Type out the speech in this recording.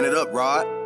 run it up, Rod.